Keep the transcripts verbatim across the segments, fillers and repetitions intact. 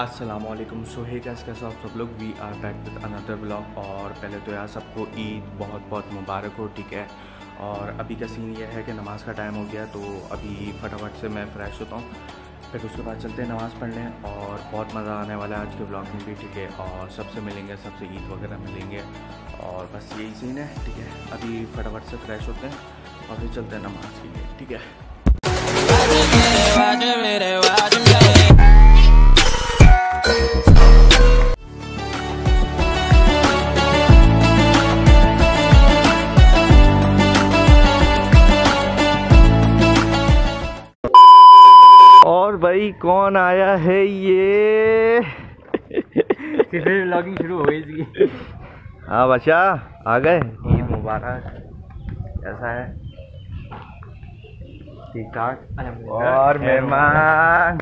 अस्सलामुअलैकुम। सो hey guys, कैसे हो आप सब लोग। We are back with another vlog. और पहले तो यार सबको ईद बहुत बहुत मुबारक हो, ठीक है। और अभी का सीन ये है कि नमाज़ का टाइम हो गया, तो अभी फटाफट से मैं फ़्रेश होता हूँ, फिर उसके बाद चलते हैं नमाज़ पढ़ने। और बहुत मज़ा आने वाला है आज के व्लॉग में भी, ठीक है। और सबसे मिलेंगे, सबसे ईद वगैरह मिलेंगे, और बस यही सीन है, ठीक है। अभी फटाफट से फ़्रेश होते हैं और फिर चलते हैं नमाज़ के लिए, ठीक है। और भाई कौन आया है ये? व्लॉगिंग शुरू हो गई इसकी। हाँ बच्चा आ गए। ईद मुबारक। कैसा है? ठीक ठाक। और मेहमान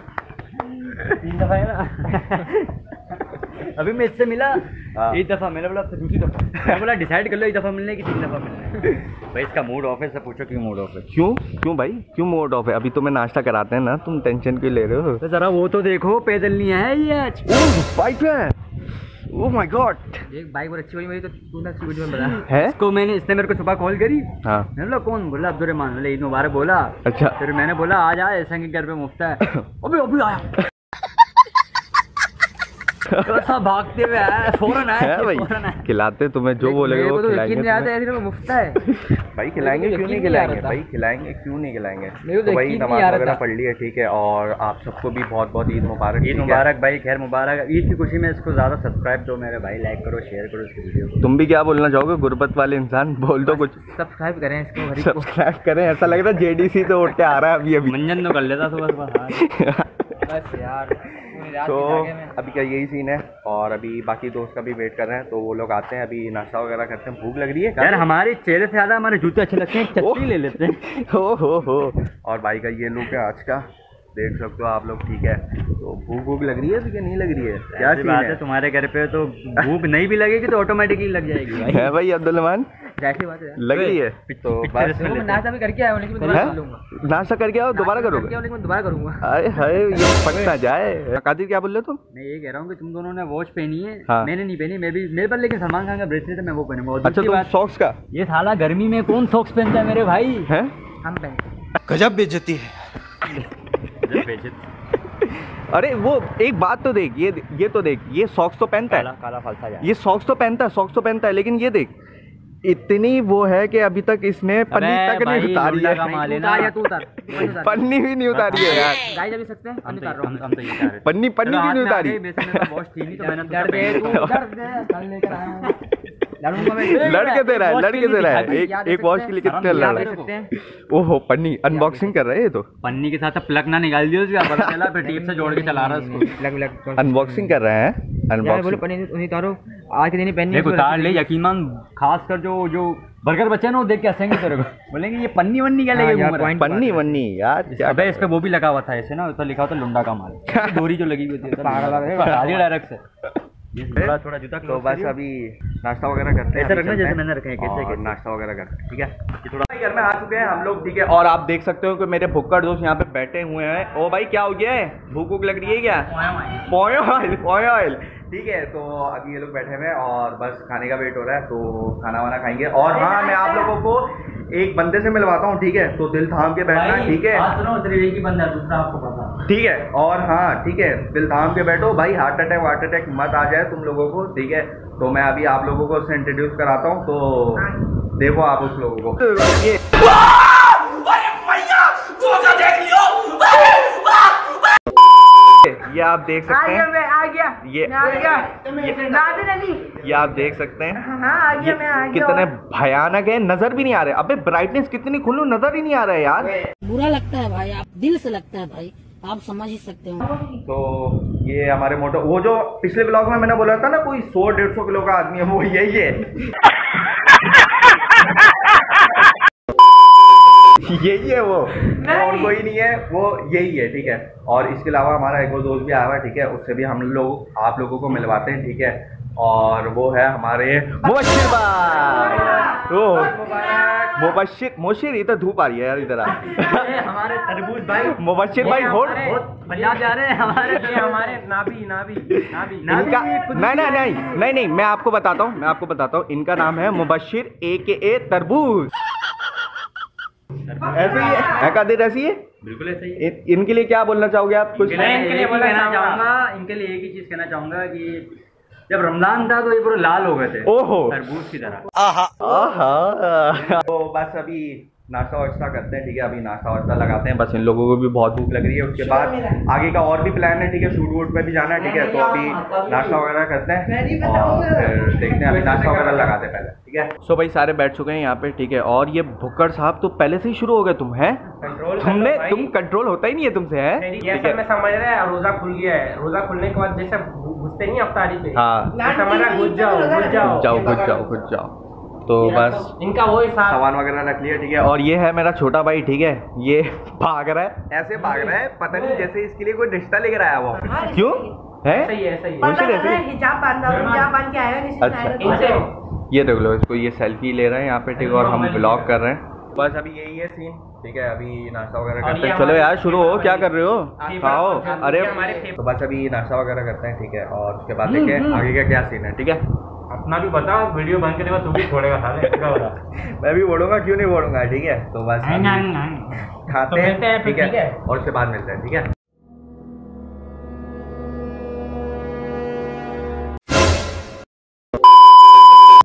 तीन दफा है ना। अभी मैं इससे मिला एक दफा, मैंने बोला दूसरी दफा, मैंने बोला डिसाइड कर लो एक दफा मिलने की तीन दफा मिलने। भाई इसका मूड ऑफ है, सब पूछो क्यों मूड ऑफ है। क्यों क्यों भाई क्यों मूड ऑफ है? अभी तुम्हें नाश्ता कराते हैं ना, तुम टेंशन क्यों ले रहे हो? तो जरा वो तो देखो, पैदल नहीं आया ये आज, बाइक है। ओह माय गॉड, एक बाइक और अच्छी हुई मेरी, तो तू ना वीडियो में बता है इसको। मैंने इसने मेरे को सुबह कॉल करी। हाँ मैंने बोला कौन? बोला अब्दुल रहमान। बोला ईद मुबारक। बोला अच्छा। फिर मैंने बोला आ जा, ऐसा के घर पे मुफ्ता है। अभी अभी आया, भागते हुए आया, फौरन आया भाई। खिलाते तुम्हें जो बोलेगा वो खिलाएंगे। मुफ्ता है भाई, खिलाएंगे क्यों नहीं खिलाएंगे भाई, खिलाएंगे क्यों नहीं खिलाएंगे। तो भाई नमाज वगैरह पढ़ ली है, ठीक है। और आप सबको भी बहुत बहुत ईद मुबारक। ईद मुबारक भाई, खैर मुबारक। ईद की खुशी में इसको ज़्यादा सब्सक्राइब दो मेरे भाई, लाइक करो, शेयर करो इसकी वीडियो। तुम भी क्या बोलना चाहोगे गुर्बत वाले इंसान, बोल दो कुछ। सब्सक्राइब करें इसको, सब्सक्राइब करें। ऐसा लग रहा है जेडीसी तो उठ के आ रहा है अभी अभी। मंजन तो कर लेता सुबह बस यार। तो अभी क्या यही सीन है। और अभी बाकी दोस्त का भी वेट कर रहे हैं, तो वो लोग आते हैं, अभी नाश्ता वगैरह करते हैं। भूख लग रही है यार, हमारे चेहरे से ज़्यादा हमारे जूते अच्छे लगते हैं, चटनी ले लेते हैं। हो हो हो। और भाई का ये लुक है आज का, देख सकते हो आप लोग, ठीक है। तो भूख भूख लग रही है तो क्या नहीं लग रही है, क्या सीन है? तुम्हारे घर पे तो भूख नहीं भी लगेगी तो ऑटोमेटिकली लग जाएगी है भाई। अब्दुल रहमान जैसी बात है, लग रही है तो बस। नाश्ता भी करके आया हूं, लेकिन दोबारा कर लूंगा। नाश्ता करके आओ, दोबारा करोगे? लेकिन मैं दोबारा करूंगा। अरे हाय, ये पक ना जाए। कादिर क्या बोल रहे हो तुम? मैं ये कह रहा हूं कि तुम दोनों ने वॉच पहनी है, मैंने नहीं पहनी। मैं भी मेरे पर लेकिन सलमान खान का ब्रेसलेट है, मैं वो पहनूंगा। अच्छा तुम सॉक्स का? ये साला गर्मी में कौन सॉक्स पहनता है मेरे भाई, हैं हम पहनते। गजब बेइज्जती है। अरे वो एक बात तो देख, ये ये तो देख, ये सॉक्स तो पहनता है, काला फालसा जाए। ये सॉक्स तो पहनता है, सॉक्स तो पहनता है, लेकिन ये देख इतनी वो है कि अभी तक इसने पन्नी तक नहीं उतारी है। पन्नी भी नहीं उतारी है यार, पन्नी पन्नी भी नहीं उतारी। लड़के दे रहा है, लड़के दे रहा है। एक वॉच के लिए कितने लड़ रहे हैं? ओहो पन्नी अनबॉक्सिंग कर रहे हैं। तो पन्नी के साथ प्लग ना निकाल दियो, फिर टेप से जोड़ के चला रहा है उसको। अनबॉक्सिंग कर रहे हैं, आज के दिन पन्नी उतार ले। यकीनन खासकर जो जो बर्गर बच्चे ना, वो देख के हंसेंगे तेरे को, बोलेंगे ये पन्नी वन्नी क्या लगेगी। पन्नी वन्नी यार, अबे इस पे वो भी लगा हुआ था ऐसे ना, तो लिखा होता लुंडा का माल, डोरी जो लगी हुई थी डायरेक्ट से। थोड़ा थोड़ा जूता तो बस। अभी नाश्ता वगैरह करते हैं, ऐसे रखना जैसे मैंने रखे हैं, कैसे कैसे नाश्ता वगैरह करते हैं, ठीक है। ये थोड़ा घर में आ चुके हैं हम लोग, ठीक है। और आप देख सकते हो कि मेरे भुक्कड़ दोस्त यहाँ पे बैठे हुए हैं। ओ भाई क्या हो गया है, भूख भूख लग रही है क्या? पोयो ऑयल, ठीक है। तो अभी ये लोग बैठे हुए हैं और बस खाने का वेट हो रहा है, तो खाना वाना खाएंगे। और हाँ, मैं आप लोगों को एक बंदे से मिलवाता हूँ, ठीक है। तो दिल थाम के बैठना, ठीक है। ठीक है। और हाँ ठीक है, दिल थाम के बैठो भाई, हार्ट अटैक हार्ट अटैक मत आ जाए तुम लोगों को, ठीक है। तो मैं अभी आप लोगों को उससे इंट्रोड्यूस कराता हूँ, तो देखो आप उस लोगों को। ये ये आप देख सकते हैं, ये ये आप देख सकते हैं कितने भयानक है, नजर भी नहीं आ रहे। अबे ब्राइटनेस कितनी खुलू, नजर ही नहीं आ रहा है यार, बुरा लगता है भाई। आप दिल से लगता है भाई, आप समझ ही सकते हो। तो ये हमारे मोटो, वो जो पिछले ब्लॉग में मैंने बोला था ना, कोई सौ डेढ़ सौ किलो का आदमी है, वो यही है। यही है वो, और कोई नहीं है, वो यही है, ठीक है। और इसके अलावा हमारा एक और दोस्त भी आया हुआ है, ठीक है। उससे भी हम लोग आप लोगों को मिलवाते हैं, ठीक है। और वो है हमारे मुबाशिर भाई। मुबशिर मुबशिर इधर धूप आ रही है यार, इधर आ हमारे तरबूज भाई मुबशिर भाई होल्ड पंजाब जा रहे हैं हमारे हमारे नाभी नाभी नाभी इनका नहीं नहीं नहीं नहीं नहीं मैं आपको बताता हूँ मैं आपको बताता हूँ इनका नाम है मुबशिर ए के ए तरबूज। ऐसे ही है कादिर, ऐसी है बिल्कुल ऐसा ही। इनके लिए क्या बोलना चाहोगे आप? कुछ इनके लिए बोलना चाहूँगा, इनके लिए एक ही चीज़ कहना चाहूँगा कि जब रमजान था तो ये पूरे लाल हो गए थे ओहो तरबूज की तरह। आहा आहा तो बस अभी नाश्ता वाश्ता करते हैं, ठीक है, अभी नाश्ता वाश्ता लगाते हैं, बस इन लोगों को भी बहुत भूख लग रही है, उसके बाद आगे का और भी प्लान है, ठीक है, शूट वूट पे भी जाना है, ठीक है, तो अभी नाश्ता वगैरह करते हैं और देखते हैं, अभी नाश्ता वगैरह लगाते हैं पहले, ठीक है। सो भाई सारे बैठ चुके हैं यहाँ पे, ठीक है, और ये भुक्कड़ साहब तो पहले से ही शुरू हो गए, तुम है तुमने तुम कंट्रोल होता ही नहीं है तुमसे, है समझ रहे हैं। रोजा खुल गया है, रोजा खुलने के बाद जैसे घुसते नहीं अफ्तारी पे, हाँ घुस जाओ घुस जाओ घुस जाओ घुस जाओ, तो बस इनका वो हिसाब सामान वगैरह रख लिया, ठीक है। और ये है मेरा छोटा भाई, ठीक है, ये भाग रहा है, ऐसे भाग रहा है, पता नहीं जैसे इसके लिए कोई रिश्ता लेकर आया वो, क्यों है सही है सही है हिजाब बांधा हिजाब बांध के आया है। अच्छा ये देख लो इसको, ये सेल्फी ले रहे हैं यहाँ पे, ठीक है, और हम ब्लॉग कर रहे हैं, बस अभी यही है सीन, ठीक है, अभी नाश्ता वगैरह करते हैं। चलो यार शुरू हो, क्या कर रहे हो, खाओ। अरे तो बस अभी नाश्ता वगैरह करते हैं, ठीक है, और उसके बाद देखें आगे का क्या सीन है, ठीक है। अपना भी बता, वीडियो बंद करने के बाद तू भी छोड़ेगा साले, क्या बता? मैं भी बोलूंगा, क्यों नहीं बोलूंगा, ठीक है। तो बस खाते हैं, ठीक है, और उसके बाद मिलते हैं, ठीक है।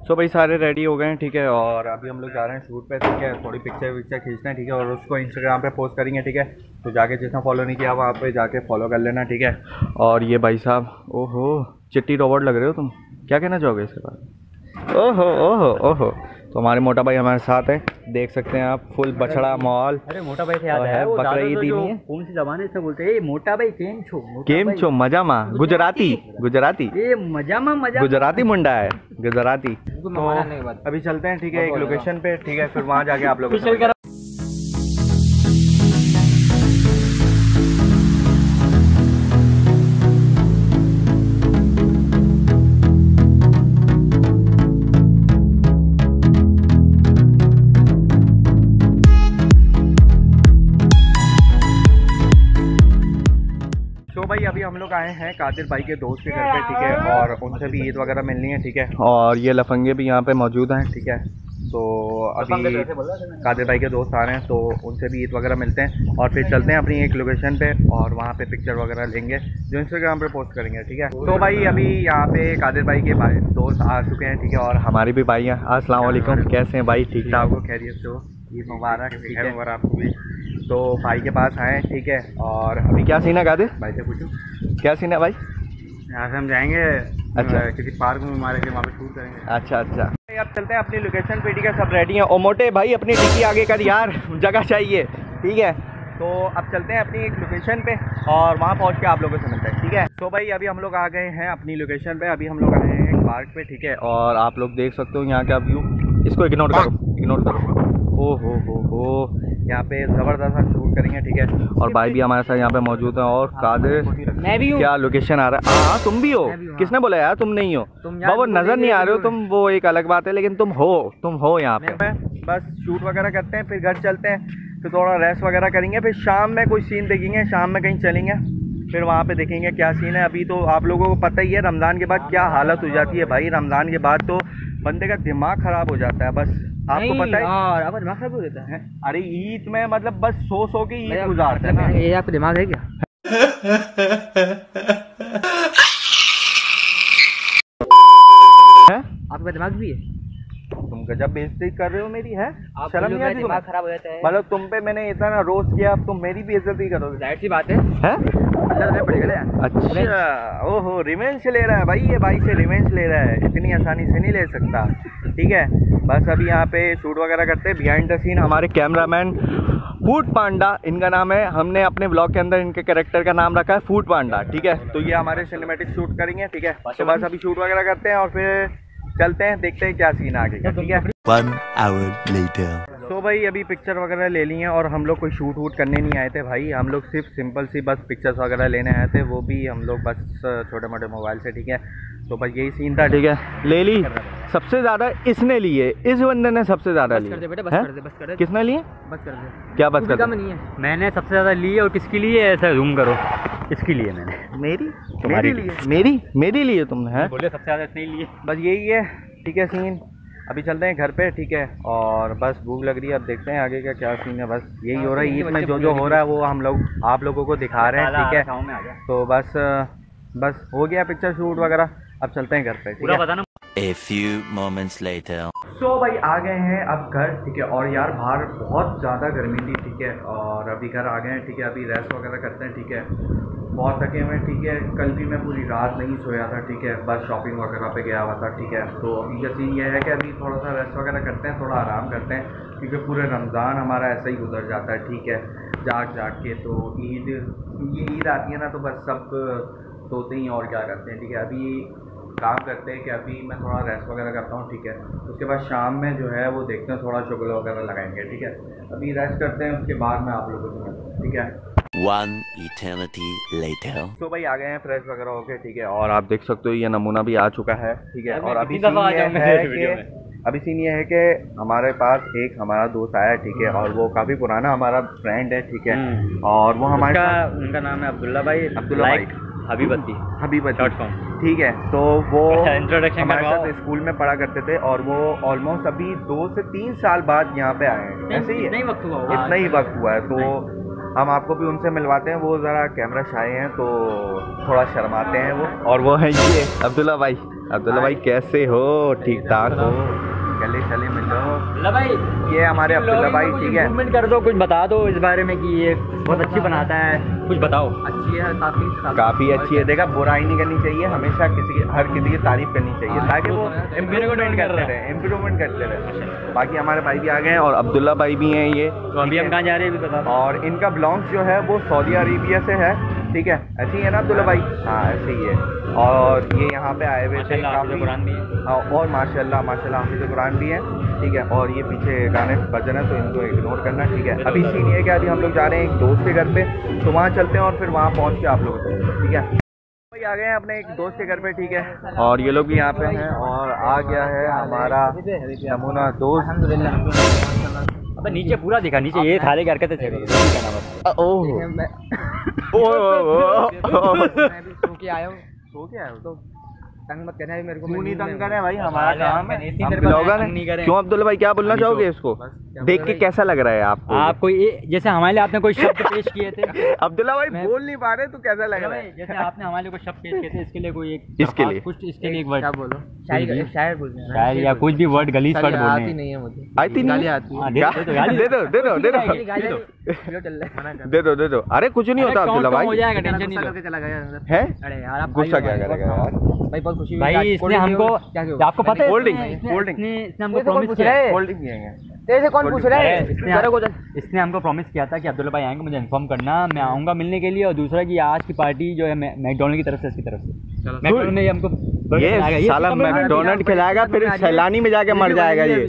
सो भाई सारे रेडी हो गए हैं, ठीक है, और अभी हम लोग जा रहे हैं शूट पे, ठीक है, थोड़ी पिक्चर विक्चर खींचना है, ठीक है, और उसको इंस्टाग्राम पे पोस्ट करेंगे, ठीक है, तो जाके जितना फॉलो नहीं किया वहाँ पे जाके फॉलो कर लेना, ठीक है। और ये भाई साहब, ओहो चिट्टी रोबोट लग रहे हो तुम, क्या कहना चाहोगे इसके बाद? ओहो ओहो ओहो, तो हमारे मोटा भाई हमारे साथ हैं, देख सकते हैं आप, फुल बछड़ा मॉल। अरे मोटा भाई से याद है, बकरा ईद है, कौन सी जबान है इसमें बोलते हैं, मोटा भाई केम छो केम छो मजामा, गुजराती गुजराती ये मजामा मजा गुजराती मुंडा है गुजराती। तो अभी चलते हैं, ठीक है, एक लोकेशन पे, ठीक है, फिर वहाँ जाके आप लोग। हम लोग आए हैं कादिर भाई के दोस्त के घर पे, ठीक है, और उनसे भी ईद वगैरह मिलनी है, ठीक है, और ये लफंगे भी यहाँ पे मौजूद हैं, ठीक है, तो अभी कादिर भाई के दोस्त आ रहे हैं, तो उनसे भी ईद वगैरह मिलते हैं, और फिर चलते हैं अपनी एक लोकेशन पे और वहाँ पे पिक्चर वगैरह लेंगे जो इंस्टाग्राम पे पोस्ट करेंगे, ठीक है। तो भाई अभी यहाँ पे कादिर भाई के भाई दोस्त आ चुके हैं, ठीक है, और हमारे भी भाई हैं। अस्सलाम वालेकुम, कैसे हैं भाई? ठीक ठाक हो? खैरियत से हो? ईद मुबारक। खैर मुबारक आपको भी। तो भाई के पास आए, ठीक है, और अभी क्या सीन है कादिर भाई से पूछो, क्या सीन है भाई? यहाँ से हम जाएंगे, अच्छा, किसी पार्क में मारे के वहाँ पे शूट करेंगे। अच्छा अच्छा, अब चलते हैं अपनी लोकेशन पे, ठीक है, सब रेडी हैं। ओ मोटे भाई अपनी टिक्की आगे कर यार, जगह चाहिए, ठीक है, तो अब चलते हैं अपनी एक लोकेशन पे और वहाँ पहुँच के आप लोगों से मिलते हैं, ठीक है। तो भाई अभी हम लोग आ गए हैं अपनी लोकेशन पे, अभी हम लोग आए हैं एक पार्क पे, ठीक है, और आप लोग देख सकते हो यहाँ का व्यू, इसको इग्नोर करो इग्नोर करो। ओ हो हो हो, यहाँ पे ज़बरदस्त हम शूट करेंगे, ठीक है, और भाई भी हमारे साथ यहाँ पे मौजूद है, और कादिर मैं भी हूँ। क्या लोकेशन आ रहा है? हाँ तुम भी हो, भी किसने बोला यार तुम नहीं हो? वो नज़र नहीं आ रहे हो तुम, वो एक अलग बात है, लेकिन तुम हो तुम हो यहाँ पे। बस शूट वगैरह करते हैं, फिर घर चलते हैं, फिर थोड़ा रेस्ट वगैरह करेंगे, फिर शाम में कोई सीन देखेंगे, शाम में कहीं चलेंगे, फिर वहाँ पे देखेंगे क्या सीन है। अभी तो आप लोगों को पता ही है रमज़ान के बाद क्या हालत हो जाती है भाई, रमज़ान के बाद तो बंदे का दिमाग ख़राब हो जाता है, बस आपको पता है, आपका दिमाग खराब हो जाता है। अरे ईद में मतलब बस सो सो के ईद गुजारते हैं, ये आपका दिमाग है क्या? है आपका दिमाग भी है? तुम गजब बेइज्जती कर रहे हो मेरी, है शर्म नहीं आती? दिमाग खराब हो जाता है मतलब तुम पे मैंने इतना रोस्ट किया, अब तुम मेरी बेइज्जती करोगे, जाहिर सी बात है, है? अच्छा ओहो रिवेंज ले रहा है भाई, ये भाई से रिवेंज ले रहा है, इतनी आसानी से नहीं ले सकता, ठीक है। बस अभी यहाँ पे शूट वगैरह करते हैं, बिहाइंड द सीन हमारे कैमरामैन फूड पांडा, इनका नाम है, हमने अपने ब्लॉग के अंदर इनके कैरेक्टर का नाम रखा है फूड पांडा, ठीक है, तो ये हमारे सिनेमेटिक शूट करेंगे, ठीक है। तो बस अभी शूट वगैरह करते हैं और फिर चलते हैं, देखते हैं क्या सीन आगे का, ठीक है। तो भाई अभी पिक्चर वगैरह ले ली हैं और हम लोग कोई शूट वूट करने नहीं आए थे भाई, हम लोग सिर्फ सिंपल सी बस पिक्चर्स वगैरह लेने आए थे, वो भी हम लोग बस छोटे मोटे मोबाइल से, ठीक है। तो बस यही सीन था, ठीक है। ले ली, सबसे ज़्यादा इसने लिए, इस बंदे ने सबसे ज़्यादा लिए। बस कर दे बेटा, बस कर दे, बस कर दे। किसने लिए? बस कर दे। क्या बस कर दे? कम नहीं है, मैंने सबसे ज़्यादा लिए। और किसके लिए? ऐसा जूम करो, इसके लिए मैंने। मेरी तुम्हारी लिए? मेरी मेरी लिए तुमने है, बोले सबसे ज़्यादा इसने लिए। बस यही है, ठीक है सीन। अभी चलते हैं घर पे, ठीक है। और बस भूख लग रही है, अब देखते हैं आगे का क्या सीन है। बस यही हो रहा है, इसमें जो जो हो रहा है वो हम लोग आप लोगों को दिखा रहे हैं, ठीक है। तो बस बस हो गया पिक्चर शूट वगैरह, अब चलते हैं घर पे, पूरा बताना। A few moments later. So भाई आ गए हैं अब घर, ठीक है। और यार बाहर बहुत ज़्यादा गर्मी थी, ठीक है। और अभी घर आ गए हैं, ठीक है। अभी रेस्ट वगैरह करते हैं, ठीक है। बहुत थके हुए हैं, ठीक है। कल भी मैं पूरी रात नहीं सोया था, ठीक है। बस शॉपिंग वगैरह पे गया हुआ था, ठीक है। तो अभी का सीन यह है कि अभी थोड़ा सा रेस्ट वगैरह करते हैं, थोड़ा आराम करते हैं, क्योंकि पूरे रमज़ान हमारा ऐसा ही गुजर जाता है, ठीक है, जाग जाग के। तो ईद ये ईद आती है ना, तो बस सब सोते ही और क्या करते हैं, ठीक है। अभी काम करते हैं कि अभी मैं थोड़ा रेस्ट वगैरह करता हूँ, ठीक है। उसके बाद शाम में जो है वो देखते हैं, थोड़ा शुगर वगैरह लगाएंगे, ठीक है। अभी रेस्ट करते हैं, उसके बाद मैं आप लोगों को मिलता हूँ, ठीक है। One eternity later. तो भाई आ गए हैं फ्रेश वगैरह होके, ठीक है। और आप देख सकते हो ये नमूना भी आ चुका है, ठीक है। और अभी अभी सीन ये है कि हमारे पास एक हमारा दोस्त आया, ठीक है। और वो काफ़ी पुराना हमारा फ्रेंड है, ठीक है। और वो हमारा, उनका नाम है अब्दुल्ला भाई, अब्दुल्ला भाई हबीबती हबीबती ठीक है। तो वो हमारे साथ स्कूल में पढ़ा करते थे और वो ऑलमोस्ट अभी दो से तीन साल बाद यहाँ पे आए हैं, ऐसे ही इतना ही वक्त हुआ है। तो हम आपको भी उनसे मिलवाते हैं, वो ज़रा कैमरा शाय हैं तो थोड़ा शर्माते हैं वो। और वो है ये अब्दुल्ला भाई। अब्दुल्ला भाई कैसे हो? ठीक ठाक हो? चले चले मिल जाओ भाई, ये हमारे अब्दुल्ला भाई, ठीक है। कमेंट कर दो, कुछ बता दो इस बारे में कि ये बहुत अच्छी बनाता है, कुछ बताओ। अच्छी है, काफ़ी काफ़ी अच्छी है। देखा, बुराई नहीं करनी चाहिए, हमेशा किसी हर किसी की तारीफ करनी चाहिए, ताकि वो इम्प्रूवमेंट करते रहे इम्प्रूवमेंट करते रहे बाकी हमारे भाई भी आ गए हैं और अब्दुल्ला भाई भी हैं ये। अभी हम कहाँ जा रहे हैं भी बताओ। और इनका ब्लॉग जो है वो सऊदी अरेबिया से है, ठीक है। ऐसे ही है ना अब्दुल्ला भाई? हाँ ऐसे ही है। और ये यहाँ पे आए हुए थे काफ़ी, और माशाल्लाह माशाल्लाह हाफिज़ कुरान भी है, ठीक है। और ये पीछे गाने बजन है तो इनको इग्नोर करना, ठीक है। अभी सीन ये है कि अभी हम लोग जा रहे हैं एक दोस्त के घर पे, तो वहाँ चलते हैं और फिर वहाँ पहुँच के आप लोगों को, ठीक है। भाई आ गए हैं अपने एक दोस्त के घर पे, ठीक है। और ये लोग भी यहाँ पे हैं और आ गया है हमारा नमूना दोस्त। अबे नीचे पूरा दिखा, नीचे ये थाले की हरकतें थे। ओह सो के आया हूँ, सो के आया हूँ। तो तंग मत करना मेरे को, क्यों नहीं तंग करे भाई, हमारा काम है। क्यों अब्दुल्ला भाई, क्या बोलना चाहोगे इसको देख के? कैसा लग रहा है आपको? आपको ये जैसे हमारे लिए आपने कोई शब्द पेश किए थे अब्दुल्ला भाई, बोल नहीं पा रहे, तो कैसा लग रहा है? जैसे आपने हमारे लिए कोई शब्द पेश किए थे, इसके लिए कोई एक, इसके लिए कुछ, इसके लिए एक वर्ड क्या बोलो, शायर शायर बोलना, शायर या कुछ भी वर्ड, गलीज वर्ड बोलना। आती नहीं है मुझे, आती नहीं आती। दे दो दे दो दे दो दे दो दे दो अरे कुछ नहीं होता अब्दुल्ला भाई, हो जाएगा, टेंशन नहीं लो। चला गया अंदर है। अरे यार आप गुस्सा क्या कर रहे हो यार? भाई बहुत खुशी भाई, इसने हमको, आपको पता है होल्डिंग होल्डिंग इसने हमको प्रॉमिस किया है, होल्डिंग दिए हैं। तेरे कौन पूछ रहा है? इसने, इसने हमको प्रॉमिस किया था कि अब्दुल्ला भाई आएंगे, मुझे इन्फॉर्म करना, मैं आऊँगा मिलने के लिए। और दूसरा कि आज की पार्टी जो है मैकडोनल्ड की तरफ से, इसकी तरफ से मैकडोनल्ड ने हमको, ये साला मैकडोनल्ड खिलाएगा फिर सैलानी में जाके मर जाएगा ये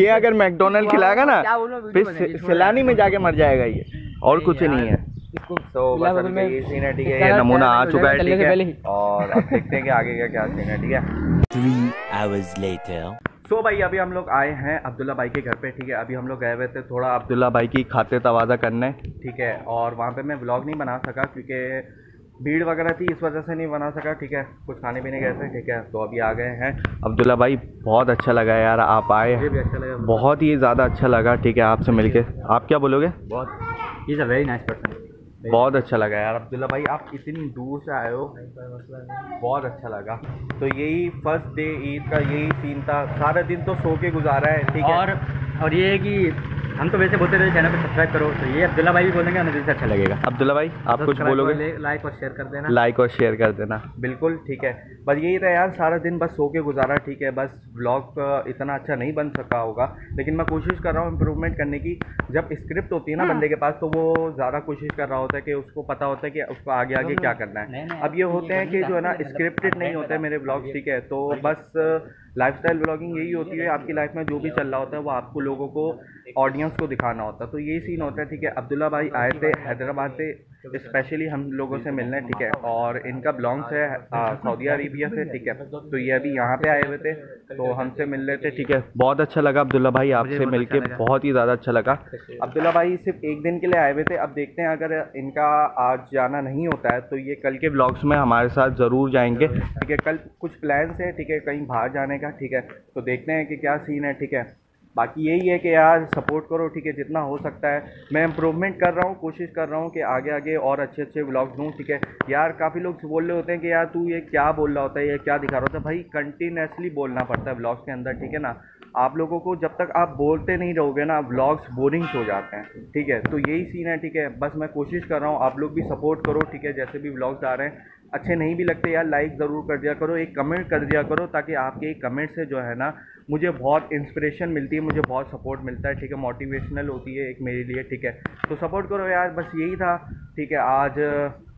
ये अगर मैकडोनल्ड खिलाएगा ना फिर सैलानी में जाके मर जाएगा ये, और कुछ नहीं है। तो बस अभी का ये सीन है, ठीक है। ये नमूना आ चुका है, ठीक है। और अब देखते हैं कि आगे का क्या सीन है, ठीक है। Three hours later. तो भाई अभी हम लोग आए हैं अब्दुल्ला भाई के घर पे, ठीक है। अभी हम लोग गए हुए थे थोड़ा अब्दुल्ला भाई की खातिर तवाज़ा करने, ठीक है। और वहाँ पे मैं व्लॉग नहीं बना सका क्योंकि भीड़ वगैरह थी, इस वजह से नहीं बना सका, ठीक है। कुछ खाने पीने गए थे, ठीक है। तो अभी आ गए हैं अब्दुल्ला भाई, बहुत अच्छा लगा यार आप आए, मुझे भी अच्छा लगा, बहुत ही ज़्यादा अच्छा लगा, ठीक है, आपसे मिलके। आप क्या बोलोगे? बहुत ही वेरी नाइस पर्सन, बहुत अच्छा लगा यार अब्दुल्ला भाई, आप इतनी दूर से आए हो, बहुत अच्छा लगा। तो यही फर्स्ट डे ईद का यही सीन था, सारा दिन तो सो के गुजारा है, ठीक है। और और ये है कि हम तो वैसे बोलते रहे चैनल पर सब्सक्राइब करो, तो ये अब्दुल्ला भाई भी बोलेंगे, हमें दिल से अच्छा लगेगा। अब्दुल्ला भाई आप कुछ बोलोगे? लाइक और शेयर कर देना, लाइक और शेयर कर देना, बिल्कुल ठीक है। बस यही था यार, सारा दिन बस सो के गुजारा, ठीक है। बस व्लॉग इतना अच्छा नहीं बन सका होगा, लेकिन मैं कोशिश कर रहा हूँ इम्प्रूवमेंट करने की। जब स्क्रिप्ट होती है ना बंदे के पास, तो वो ज़्यादा कोशिश कर रहा होता है कि उसको पता होता है कि उसको आगे आगे क्या करना है। अब ये होते हैं कि जो है ना स्क्रिप्टेड नहीं होता है मेरे व्लॉग, ठीक है। तो बस लाइफस्टाइल व्लॉगिंग यही होती है, आपकी लाइफ में जो भी चल रहा होता है वो आपको लोगों को, ऑडियंस को दिखाना होता है। तो यही सीन होता है, ठीक है। अब्दुल्ला भाई आए थे हैदराबाद से स्पेशली हम लोगों से मिलने, ठीक है। और इनका ब्लॉग्स है सऊदी अरेबिया से, ठीक है। तो ये अभी यहाँ पे आए हुए थे, तो हमसे मिल रहे थे, ठीक है। बहुत अच्छा लगा अब्दुल्ला भाई, आपसे मिलके बहुत ही ज़्यादा अच्छा लगा। अब्दुल्ला भाई सिर्फ एक दिन के लिए आए हुए थे, अब देखते हैं अगर इनका आज जाना नहीं होता है तो ये कल के ब्लॉग्स में हमारे साथ ज़रूर जाएंगे, ठीक है। कल कुछ प्लान्स है, ठीक है, कहीं बाहर जाने का, ठीक है। तो देखते हैं कि क्या सीन है, ठीक है। बाकी यही है कि यार सपोर्ट करो, ठीक है, जितना हो सकता है। मैं इम्प्रूवमेंट कर रहा हूँ, कोशिश कर रहा हूँ कि आगे आगे और अच्छे अच्छे व्लॉग्स दूँ, ठीक है। यार काफ़ी लोग बोल रहे होते हैं कि यार तू ये क्या बोल रहा होता है, ये क्या दिखा रहा होता है। भाई कंटिन्यूसली बोलना पड़ता है व्लॉग्स के अंदर, ठीक है ना। आप लोगों को जब तक आप बोलते नहीं रहोगे ना, व्लॉग्स बोरिंग्स हो जाते हैं, ठीक है। तो यही सीन है, ठीक है। बस मैं कोशिश कर रहा हूँ, आप लोग भी सपोर्ट करो, ठीक है। जैसे भी व्लॉग्स आ रहे हैं, अच्छे नहीं भी लगते यार, लाइक ज़रूर कर दिया करो, एक कमेंट कर दिया करो, ताकि आपके एक कमेंट से जो है ना मुझे बहुत इंस्पिरेशन मिलती है, मुझे बहुत सपोर्ट मिलता है, ठीक है। मोटिवेशनल होती है एक मेरे लिए, ठीक है। तो सपोर्ट करो यार, बस यही था, ठीक है। आज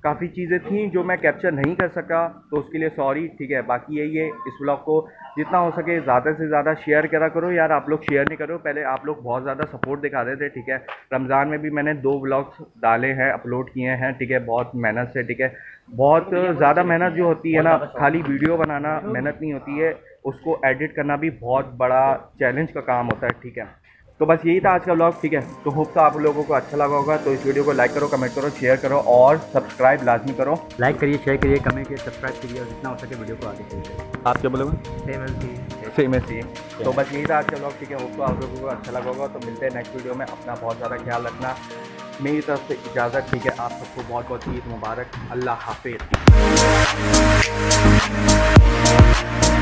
काफ़ी चीज़ें थी जो मैं कैप्चर नहीं कर सका, तो उसके लिए सॉरी, ठीक है। बाकी यही है, इस व्लॉग को जितना हो सके ज़्यादा से ज़्यादा शेयर करा करो यार। आप लोग शेयर नहीं करो, पहले आप लोग बहुत ज़्यादा सपोर्ट दिखा रहे थे, ठीक है। रमज़ान में भी मैंने दो व्लॉग्स डाले हैं, अपलोड किए हैं, ठीक है, बहुत मेहनत से, ठीक है। बहुत ज़्यादा मेहनत जो होती है ना, खाली वीडियो बनाना मेहनत नहीं होती है, उसको एडिट करना भी बहुत बड़ा चैलेंज का काम होता है, ठीक है। तो बस यही था आज का व्लॉग, ठीक है। तो होप तो आप लोगों को अच्छा लगा होगा। तो इस वीडियो को लाइक करो, कमेंट करो, शेयर करो और सब्सक्राइब लाजमी करो। लाइक करिए, शेयर करिए, कमेंट करिए, सब्सक्राइब करिए और जितना हो सके वीडियो को आगे शेयर करिए। आप क्या बोलोगे? सेम ऐसी। तो बस यही था आज का व्लॉग, ठीक है। होप तो आप लोगों को अच्छा लगा होगा। तो मिलते हैं नेक्स्ट वीडियो में। अपना बहुत ज़्यादा ख्याल रखना, मेरी तरफ से इजाज़त, ठीक है। आप सबको बहुत बहुत ईद मुबारक, अल्लाह हाफिज़।